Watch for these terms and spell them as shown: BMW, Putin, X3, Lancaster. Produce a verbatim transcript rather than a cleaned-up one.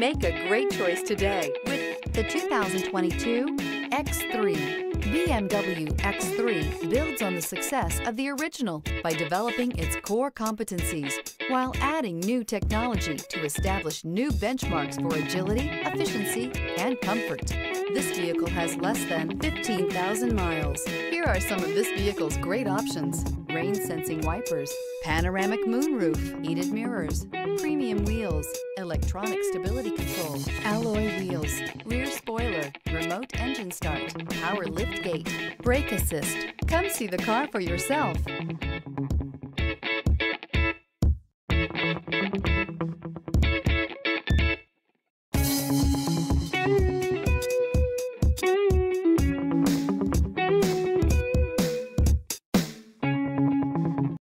Make a great choice today with the two thousand twenty-two X three. B M W X three builds on the success of the original by developing its core competencies while adding new technology to establish new benchmarks for agility, efficiency, and comfort. This vehicle has less than fifteen thousand miles. Here are some of this vehicle's great options: rain sensing wipers, panoramic moonroof, heated mirrors, premium wheels, electronic stability control, alloy wheels, rear spoiler, remote engine start, power liftgate, brake assist. Come see the car for yourself.